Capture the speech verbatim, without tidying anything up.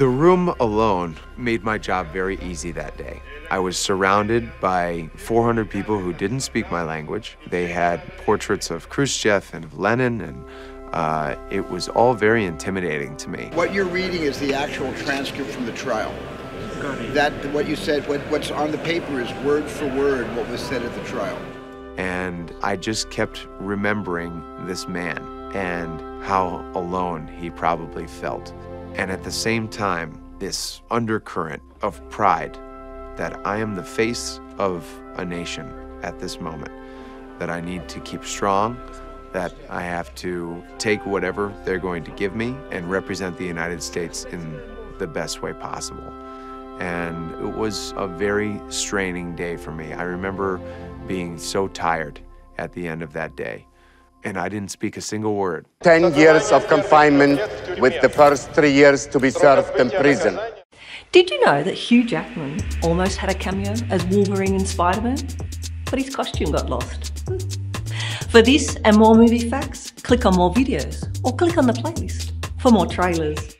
The room alone made my job very easy that day. I was surrounded by four hundred people who didn't speak my language. They had portraits of Khrushchev and of Lenin, and uh, it was all very intimidating to me. What you're reading is the actual transcript from the trial. That, what you said, what, what's on the paper is word for word what was said at the trial. And I just kept remembering this man and how alone he probably felt. And at the same time, this undercurrent of pride that I am the face of a nation at this moment, that I need to keep strong, that I have to take whatever they're going to give me and represent the United States in the best way possible. And it was a very straining day for me. I remember being so tired at the end of that day, and I didn't speak a single word. Ten years of confinement, with the first three years to be served in prison. Did you know that Hugh Jackman almost had a cameo as Wolverine in Spider-Man? But his costume got lost. For this and more movie facts, click on more videos or click on the playlist for more trailers.